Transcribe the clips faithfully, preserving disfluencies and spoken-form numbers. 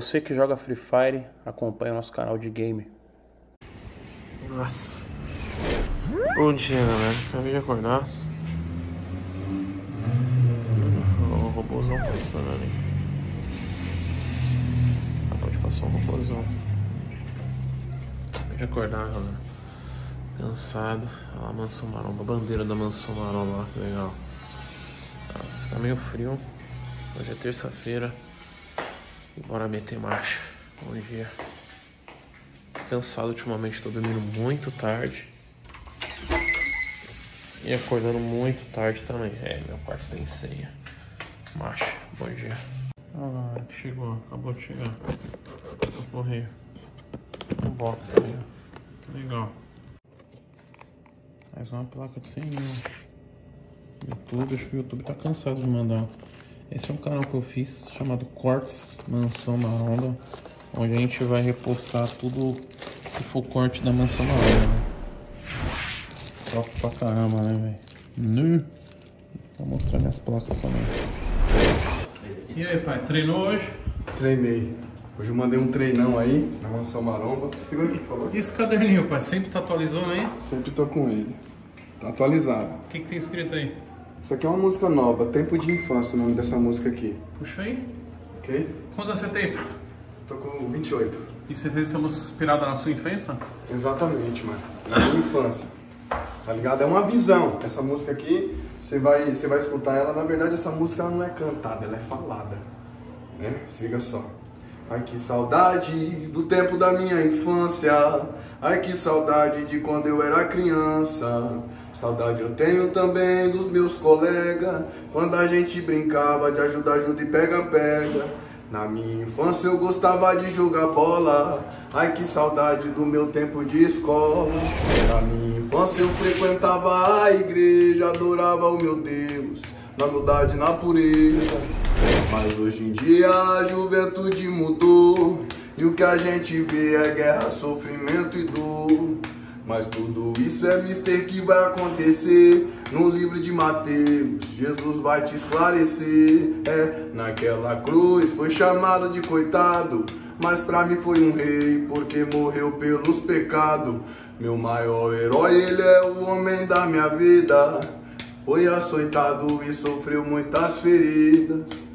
Você que joga Free Fire, acompanha o nosso canal de game. Nossa. Bom dia, galera. Acabei de acordar. O robôzão passando ali. Acabou de passar um robôzão. Acabei de acordar, galera. Cansado. Olha lá, Mansão Maromba. A bandeira da Mansão Maromba lá, que legal. Tá meio frio. Hoje é terça-feira. E bora meter marcha. Bom dia. Cansado ultimamente, tô dormindo muito tarde e acordando muito tarde também. É, meu quarto tem senha. Macho, bom dia. Olha lá, chegou, acabou de chegar. Vou correr. Um box aí, que legal. Mais uma placa de cem mil. YouTube, acho que o YouTube tá cansado de mandar. Esse é um canal que eu fiz chamado Cortes Mansão Maromba, onde a gente vai repostar tudo que for corte da Mansão Maromba, né? Troco pra caramba, né, velho? Vou mostrar minhas placas também. E aí, pai, treinou hoje? Treinei. Hoje eu mandei um treinão aí, na Mansão Maromba. Segura aqui, por favor. E esse caderninho, pai? Sempre tá atualizando aí? Sempre tô com ele. Tá atualizado. O que que tem escrito aí? Isso aqui é uma música nova, Tempo de Infância, o nome dessa música aqui. Puxa aí. Ok. Quantos anos você tem? Tô com vinte e oito. E você fez essa música inspirada na sua infância? Exatamente, mano. Na minha infância. Tá ligado? É uma visão. Essa música aqui, você vai, você vai escutar ela. Na verdade, essa música ela não é cantada, ela é falada. Né? Se liga só. Ai, que saudade do tempo da minha infância. Ai, que saudade de quando eu era criança. Saudade eu tenho também dos meus colegas. Quando a gente brincava de ajuda, ajuda e pega, pega. Na minha infância eu gostava de jogar bola. Ai, que saudade do meu tempo de escola. Na minha infância eu frequentava a igreja, adorava o meu Deus, na humildade, na pureza. Mas hoje em dia a juventude mudou, e o que a gente vê é guerra, sofrimento e dor. Mas tudo isso é mister que vai acontecer. No livro de Mateus, Jesus vai te esclarecer. É, naquela cruz foi chamado de coitado, mas pra mim foi um rei, porque morreu pelos pecados. Meu maior herói, ele é o homem da minha vida. Foi açoitado e sofreu muitas feridas.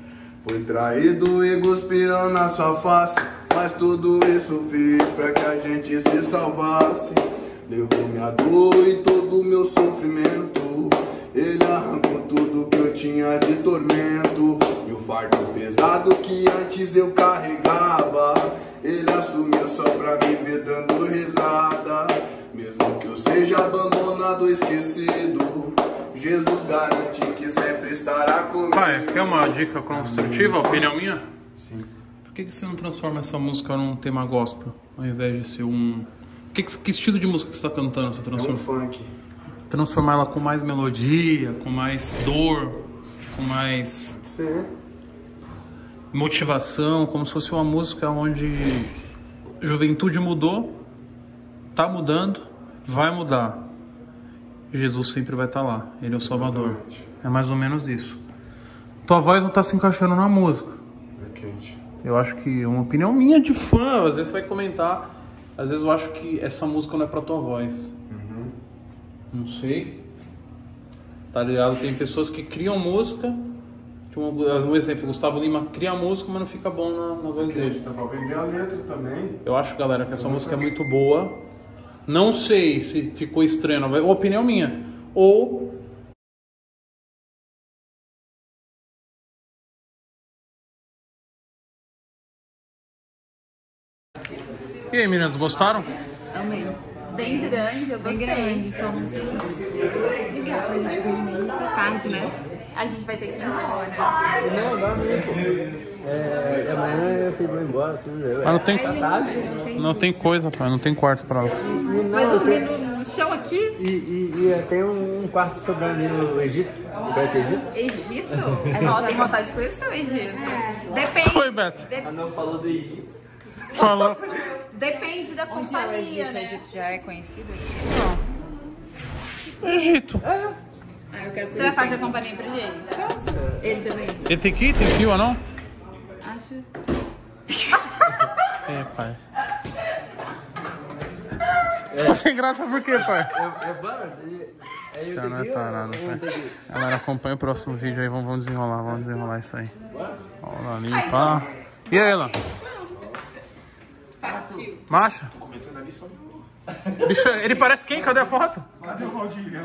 Foi traído e cuspiram na sua face, mas tudo isso fez pra que a gente se salvasse. Levou minha dor e todo o meu sofrimento, ele arrancou tudo que eu tinha de tormento. E o fardo pesado que antes eu carregava, ele assumiu só pra me ver dando risada. Mesmo que eu seja abandonado, esquecido, Jesus garante que sempre estará comigo. Pai, quer uma dica construtiva, opinião minha? Sim. Por que que você não transforma essa música num tema gospel, ao invés de ser um... Que, que estilo de música que você está cantando? Você transforma? É um funk. Transformar ela com mais melodia, com mais dor, com mais... Sim. Motivação, como se fosse uma música onde juventude mudou, tá mudando, vai mudar. Jesus sempre vai estar tá lá, ele é o Salvador. Exatamente. É mais ou menos isso. Tua voz não tá se encaixando na música. É quente. Eu acho que é uma opinião minha de fã, às vezes você vai comentar... Às vezes eu acho que essa música não é pra tua voz. Uhum. Não sei. Tá ligado? Tem pessoas que criam música. Um, um exemplo, Gustavo Lima cria música, mas não fica bom na, na voz dele. Tá pra vender a letra também. Eu acho, galera, que essa música é muito boa. Não sei se ficou estranha. Opinião minha. Ou... E aí, meninas, gostaram? Amei. Bem grande, eu gostei. Bem grande, somos tarde, né? A gente vai ter que ir embora. Não, agora mesmo. É, amanhã vocês vão embora. Mas não tem, não tem coisa, pai, não tem quarto pra elas. Vai dormir no chão aqui? E, e, e tem um quarto sobrando no Egito. Beto, Egito? Egito? Não, tem vontade de conhecer o Egito. Depende. Foi, Beto. Ela não falou do Egito. Falou. Depende da onde companhia, é o Egito, né? O Egito já é conhecido? Não. Egito. É. Ah, eu quero você vai fazer a companhia pra ele? Ele também. Ele tem que ir? Tem que ir ou não? Acho. É, pai. Ficou é. Sem graça por quê, pai? É, é bandas. É, é não é tarado, pai. Galera, acompanha o próximo vídeo aí. Vamos, vamos desenrolar, vamos desenrolar isso aí. Vamos lá, limpar. E aí, Lan? Macha? Comentando ali só. Bicho, ele parece quem? Cadê a foto? Cadê o Valdívia?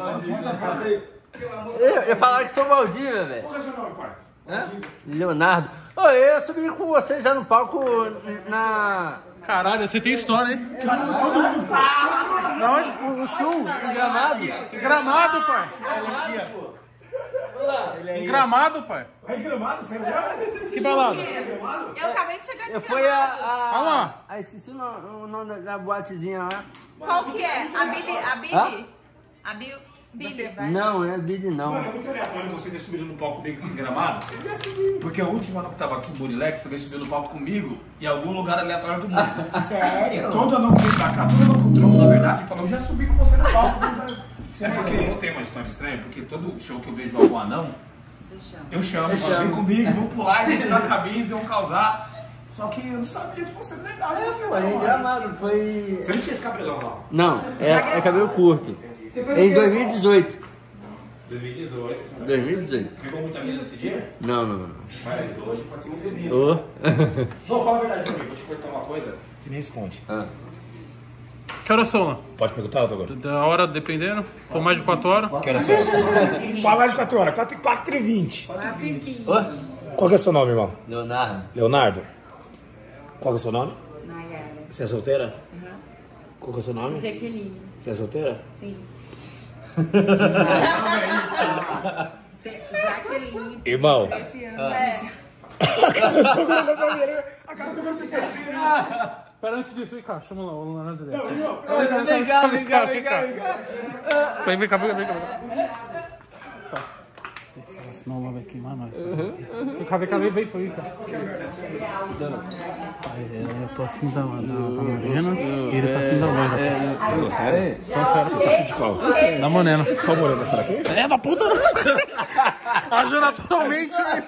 Eu, eu falava que sou Valdívia, velho. Qual é o seu nome, pai? Hã? Leonardo. Oi, eu subi com você já no palco na... Caralho, você tem história, hein? Caralho, todo mundo. Não, no sul, em Gramado. Em Gramado, pai. Em Gramado, pai. Em Gramado, você é? Que balada? Eu acabei de chegar de Gramado. Foi a... a... Olha lá. Ah, esqueci o nome da boatezinha lá. Qual que é? A Billy? A Billy? A Billy? Billy, não, é Billy não. Mano, é muito aleatório você ter subido no palco comigo aqui em Gramado. Porque a última ano que tava aqui, o Bonilex, também subiu no palco comigo em algum lugar aleatório do mundo. Sério? É, todo ano que ele tá cá, todo ano com o Tronco, na verdade, ele falou, eu já subi com você no palco. É porque eu tenho uma história estranha, porque todo show que eu vejo algum anão, chama. eu chamo, eu falo, vem comigo, vamos pular, vamos tirar a cabine, vamos causar. Só que eu não sabia de você, verdade, não, assim, foi não, Gramado, mas... foi... Você não tinha esse cabelão lá? Não, é, é cabelo curto. Em dois mil e dezoito. dois mil e dezoito. dois mil e dezoito. Pegou muita mina nesse dia? Não, não, não. Mas hoje pode ser que você vira. Oh. Não, fala a verdade pra mim. Vou te contar uma coisa. Você me responde. Ah. Que horas são, lá? Pode perguntar, agora. Da hora, dependendo. For mais de quatro horas. Que horas são? For mais de quatro horas. quatro e vinte. quatro e vinte. Oh. Qual que é o seu nome, irmão? Leonardo. Leonardo? Qual que é o seu nome? Nayara. Você é solteira? Uhum. Qual que é o seu nome? Jaqueline. Você é solteira? Sim. Jaqueline. Irmão. Pera, antes disso, vem cá, chama lá o Luna Nazaré. Vem cá, vem cá, vem cá. Vem, vem cá, vem cá, vem cá. Senão o Lula vai queimar nós. Vem cá, vem cá, vem cá. Eu tô afim da morena e ele tá afim da loira. Você sério? Você tá afim de qual? Da morena. Qual morena será que é? É da puta! Ajuda naturalmente, velho.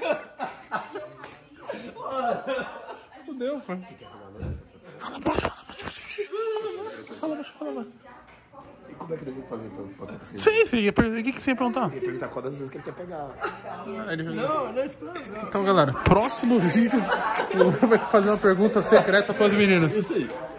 Fudeu, foi. Fala baixo, fala baixo, fala baixo. E como é que eles vão fazer pra acontecer? Sim, sim. O que, que você ia perguntar? Ele ia perguntar qual das vezes que ele quer pegar. Ele... Não, não explode. Então, galera, próximo vídeo, o Lula vai fazer uma pergunta secreta para os meninos. Isso aí.